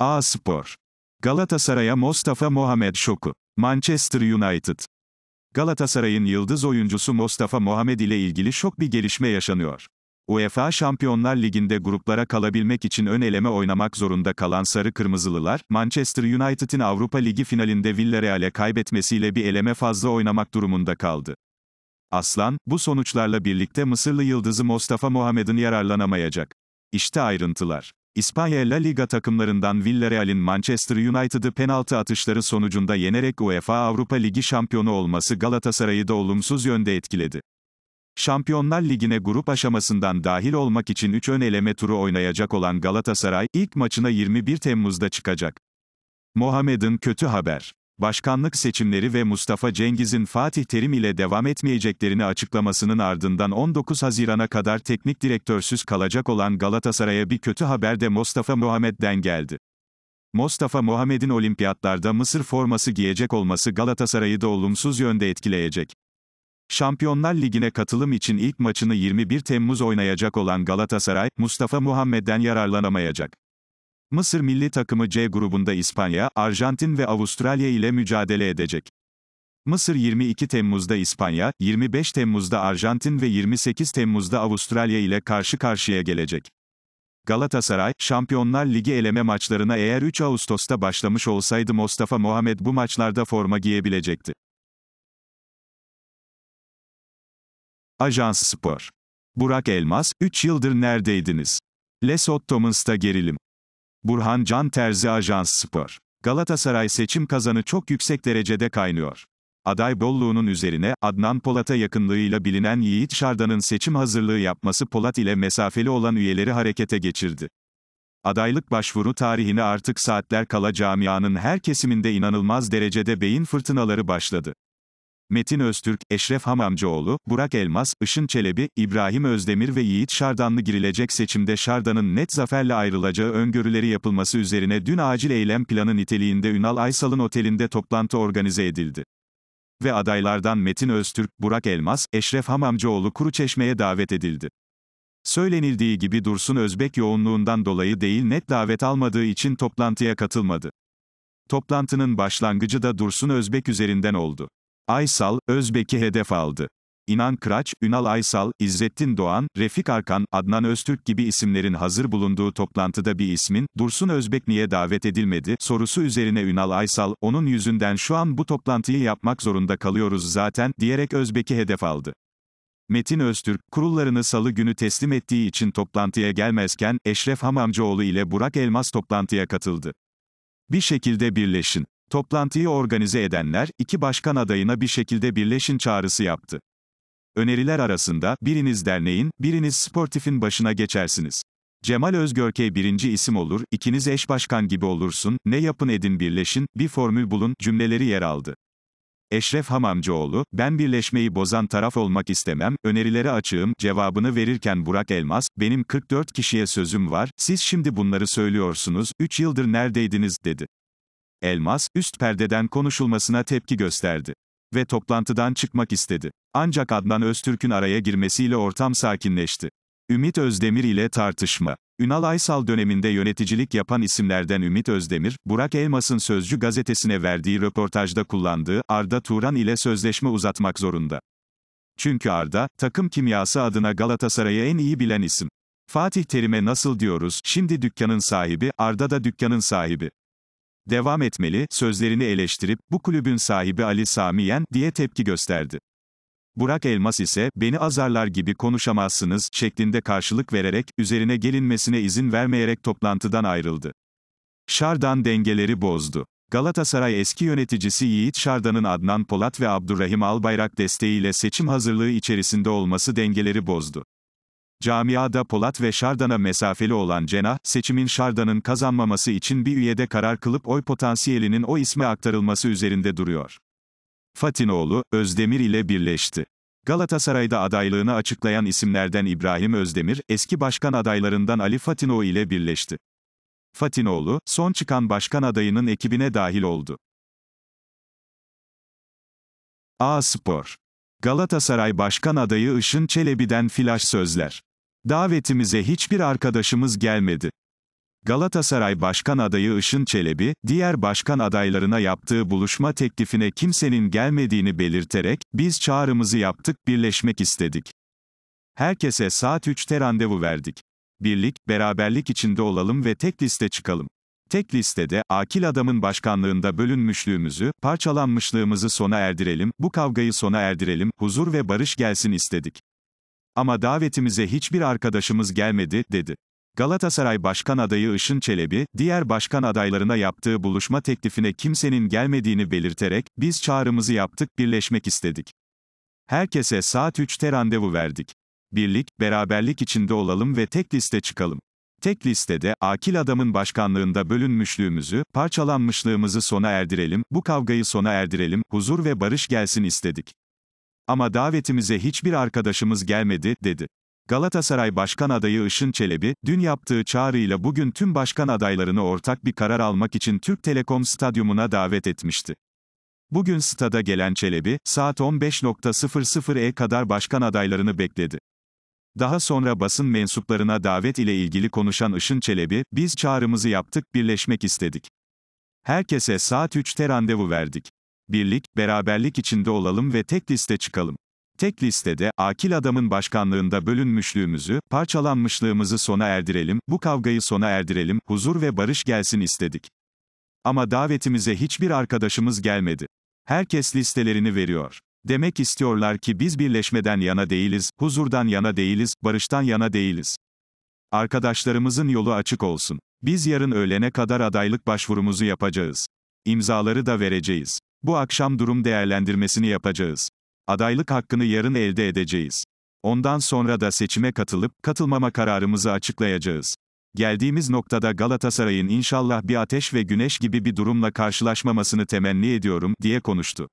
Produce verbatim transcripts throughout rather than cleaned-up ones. A-Spor. Galatasaray'a Mostafa Mohamed şoku. Manchester United. Galatasaray'ın yıldız oyuncusu Mostafa Mohamed ile ilgili şok bir gelişme yaşanıyor. UEFA Şampiyonlar Ligi'nde gruplara kalabilmek için ön eleme oynamak zorunda kalan Sarı Kırmızılılar, Manchester United'in Avrupa Ligi finalinde Villarreal'e kaybetmesiyle bir eleme fazla oynamak durumunda kaldı. Aslan, bu sonuçlarla birlikte Mısırlı yıldızı Mostafa Mohamed'in yararlanamayacak. İşte ayrıntılar. İspanya La Liga takımlarından Villarreal'in Manchester United'ı penaltı atışları sonucunda yenerek UEFA Avrupa Ligi şampiyonu olması Galatasaray'ı da olumsuz yönde etkiledi. Şampiyonlar Ligi'ne grup aşamasından dahil olmak için üç ön eleme turu oynayacak olan Galatasaray, ilk maçına yirmi bir Temmuz'da çıkacak. Mohamed'in kötü haber. Başkanlık seçimleri ve Mustafa Cengiz'in Fatih Terim ile devam etmeyeceklerini açıklamasının ardından on dokuz Haziran'a kadar teknik direktörsüz kalacak olan Galatasaray'a bir kötü haber de Mostafa Mohamed'den geldi. Mostafa Mohamed'in olimpiyatlarda Mısır forması giyecek olması Galatasaray'ı da olumsuz yönde etkileyecek. Şampiyonlar Ligi'ne katılım için ilk maçını yirmi bir Temmuz oynayacak olan Galatasaray, Mustafa Mohamed'den yararlanamayacak. Mısır milli takımı C grubunda İspanya, Arjantin ve Avustralya ile mücadele edecek. Mısır yirmi iki Temmuz'da İspanya, yirmi beş Temmuz'da Arjantin ve yirmi sekiz Temmuz'da Avustralya ile karşı karşıya gelecek. Galatasaray, Şampiyonlar Ligi eleme maçlarına eğer üç Ağustos'ta başlamış olsaydı Mostafa Mohamed bu maçlarda forma giyebilecekti. Ajans Spor. Burak Elmas, üç yıldır neredeydiniz? Les Ottomans'ta gerilim. Burhan Can Terzi Ajans Spor. Galatasaray seçim kazanı çok yüksek derecede kaynıyor. Aday bolluğunun üzerine, Adnan Polat'a yakınlığıyla bilinen Yiğit Şardan'ın seçim hazırlığı yapması Polat ile mesafeli olan üyeleri harekete geçirdi. Adaylık başvuru tarihine artık saatler kala camianın her kesiminde inanılmaz derecede beyin fırtınaları başladı. Metin Öztürk, Eşref Hamamcıoğlu, Burak Elmas, Işın Çelebi, İbrahim Özdemir ve Yiğit Şardan'lı girilecek seçimde Şardan'ın net zaferle ayrılacağı öngörüleri yapılması üzerine dün acil eylem planı niteliğinde Ünal Aysal'ın otelinde toplantı organize edildi. Ve adaylardan Metin Öztürk, Burak Elmas, Eşref Hamamcıoğlu Kuruçeşme'ye davet edildi. Söylenildiği gibi Dursun Özbek yoğunluğundan dolayı değil net davet almadığı için toplantıya katılmadı. Toplantının başlangıcı da Dursun Özbek üzerinden oldu. Aysal, Özbek'i hedef aldı. İnan Kıraç, Ünal Aysal, İzzettin Doğan, Refik Arkan, Adnan Öztürk gibi isimlerin hazır bulunduğu toplantıda bir ismin, Dursun Özbek niye davet edilmedi, sorusu üzerine Ünal Aysal, onun yüzünden şu an bu toplantıyı yapmak zorunda kalıyoruz zaten, diyerek Özbek'i hedef aldı. Metin Öztürk, kurullarını salı günü teslim ettiği için toplantıya gelmezken, Eşref Hamamcıoğlu ile Burak Elmas toplantıya katıldı. Bir şekilde birleşin. Toplantıyı organize edenler, iki başkan adayına bir şekilde birleşin çağrısı yaptı. Öneriler arasında, biriniz derneğin, biriniz sportifin başına geçersiniz. Cemal Özgörkey birinci isim olur, ikiniz eş başkan gibi olursun, ne yapın edin birleşin, bir formül bulun, cümleleri yer aldı. Eşref Hamamcıoğlu, ben birleşmeyi bozan taraf olmak istemem, önerilere açığım, cevabını verirken Burak Elmas, benim kırk dört kişiye sözüm var, siz şimdi bunları söylüyorsunuz, üç yıldır neredeydiniz, dedi. Elmas, üst perdeden konuşulmasına tepki gösterdi. Ve toplantıdan çıkmak istedi. Ancak Adnan Öztürk'ün araya girmesiyle ortam sakinleşti. Ümit Özdemir ile tartışma. Ünal Aysal döneminde yöneticilik yapan isimlerden Ümit Özdemir, Burak Elmas'ın Sözcü gazetesine verdiği röportajda kullandığı Arda Turan ile sözleşme uzatmak zorunda. Çünkü Arda, takım kimyası adına Galatasaray'ı en iyi bilen isim. Fatih Terim'e nasıl diyoruz, şimdi dükkanın sahibi, Arda da dükkanın sahibi. Devam etmeli, sözlerini eleştirip, bu kulübün sahibi Ali Samiyen, diye tepki gösterdi. Burak Elmas ise, beni azarlar gibi konuşamazsınız, şeklinde karşılık vererek, üzerine gelinmesine izin vermeyerek toplantıdan ayrıldı. Şardan dengeleri bozdu. Galatasaray eski yöneticisi Yiğit Şardan'ın Adnan Polat ve Abdurrahim Albayrak desteğiyle seçim hazırlığı içerisinde olması dengeleri bozdu. Camiada Polat ve Şardan'a mesafeli olan cenah, seçimin Şardan'ın kazanmaması için bir üyede karar kılıp oy potansiyelinin o isme aktarılması üzerinde duruyor. Fatinoğlu, Özdemir ile birleşti. Galatasaray'da adaylığını açıklayan isimlerden İbrahim Özdemir, eski başkan adaylarından Ali Fatinoğlu ile birleşti. Fatinoğlu, son çıkan başkan adayının ekibine dahil oldu. A-Spor. Galatasaray Başkan adayı Işın Çelebi'den flaş sözler. Davetimize hiçbir arkadaşımız gelmedi. Galatasaray Başkan adayı Işın Çelebi, diğer başkan adaylarına yaptığı buluşma teklifine kimsenin gelmediğini belirterek, "Biz çağrımızı yaptık, birleşmek istedik. Herkese saat üçte randevu verdik. Birlik, beraberlik içinde olalım ve tek liste çıkalım. Tek listede, akil adamın başkanlığında bölünmüşlüğümüzü, parçalanmışlığımızı sona erdirelim, bu kavgayı sona erdirelim, huzur ve barış gelsin istedik. Ama davetimize hiçbir arkadaşımız gelmedi," dedi. Galatasaray Başkan adayı Işın Çelebi, diğer başkan adaylarına yaptığı buluşma teklifine kimsenin gelmediğini belirterek, "Biz çağrımızı yaptık, birleşmek istedik. Herkese saat üçte randevu verdik. Birlik, beraberlik içinde olalım ve tek liste çıkalım. Tek listede, akil adamın başkanlığında bölünmüşlüğümüzü, parçalanmışlığımızı sona erdirelim, bu kavgayı sona erdirelim, huzur ve barış gelsin istedik. Ama davetimize hiçbir arkadaşımız gelmedi," dedi. Galatasaray Başkan adayı Işın Çelebi, dün yaptığı çağrıyla bugün tüm başkan adaylarını ortak bir karar almak için Türk Telekom Stadyumu'na davet etmişti. Bugün stada gelen Çelebi, saat on beş sıfır sıfır'a kadar başkan adaylarını bekledi. Daha sonra basın mensuplarına davet ile ilgili konuşan Işın Çelebi, "Biz çağrımızı yaptık, birleşmek istedik. Herkese saat üçte randevu verdik. Birlik, beraberlik içinde olalım ve tek liste çıkalım. Tek listede, akil adamın başkanlığında bölünmüşlüğümüzü, parçalanmışlığımızı sona erdirelim, bu kavgayı sona erdirelim, huzur ve barış gelsin istedik. Ama davetimize hiçbir arkadaşımız gelmedi. Herkes listelerini veriyor. Demek istiyorlar ki biz birleşmeden yana değiliz, huzurdan yana değiliz, barıştan yana değiliz. Arkadaşlarımızın yolu açık olsun. Biz yarın öğlene kadar adaylık başvurumuzu yapacağız. İmzaları da vereceğiz. Bu akşam durum değerlendirmesini yapacağız. Adaylık hakkını yarın elde edeceğiz. Ondan sonra da seçime katılıp, katılmama kararımızı açıklayacağız. Geldiğimiz noktada Galatasaray'ın inşallah bir ateş ve güneş gibi bir durumla karşılaşmamasını temenni ediyorum," diye konuştu.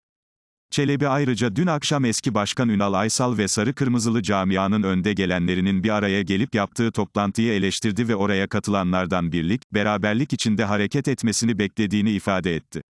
Çelebi ayrıca dün akşam eski başkan Ünal Aysal ve Sarı Kırmızılı camianın önde gelenlerinin bir araya gelip yaptığı toplantıyı eleştirdi ve oraya katılanlardan birlik, beraberlik içinde hareket etmesini beklediğini ifade etti.